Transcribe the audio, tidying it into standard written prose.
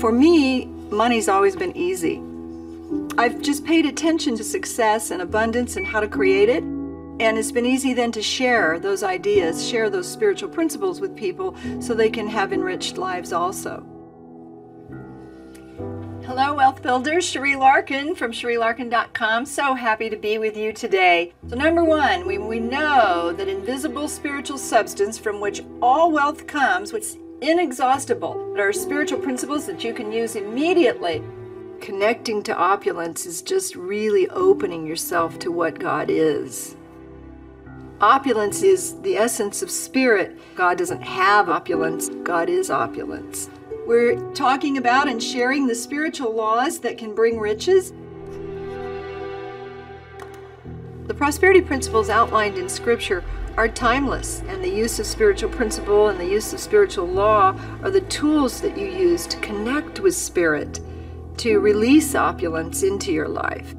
For me, money's always been easy. I've just paid attention to success and abundance and how to create it. And it's been easy then to share those ideas, share those spiritual principles with people so they can have enriched lives also. Hello, Wealth Builders. Sheree Larkin from shereelarkin.com. So happy to be with you today. So number one, we know that invisible spiritual substance from which all wealth comes, which is inexhaustible. There are spiritual principles that you can use immediately. Connecting to opulence is just really opening yourself to what God is. Opulence is the essence of spirit. God doesn't have opulence. God is opulence. We're talking about and sharing the spiritual laws that can bring riches. The prosperity principles outlined in Scripture are timeless, and the use of spiritual principle and the use of spiritual law are the tools that you use to connect with spirit, to release opulence into your life.